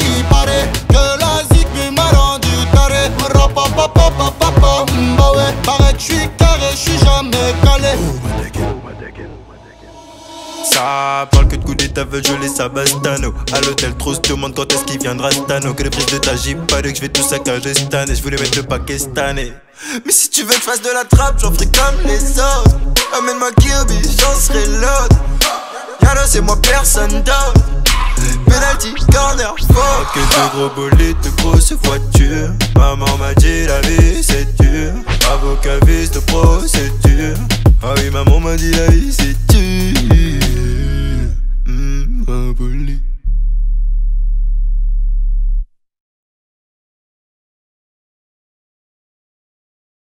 il paraît que la zik m'a rendu taré. Bah ouais, paraît que j'suis carré, j'suis jamais calé. Ça parle que de coups d'état veut geler Sabastano. À l'hôtel trop se demande quand est-ce qu'il viendra Stano. Que les prises de ta jeep, paraît que j'vais tout saccager cette année. J'voulais mettre le paquet cette année. Mais si tu veux que j'fasse de la trappe, j'en ferai comme les autres. Amène-moi Kirby, j'en serai l'autre. Y'a c'est moi, personne d'autre. Penalty, corner, faux. Que de gros bolides, de grosses voitures. Maman m'a dit la vie c'est dur. Avocat, vice de procédure. Ah oui, maman m'a dit la vie c'est dur.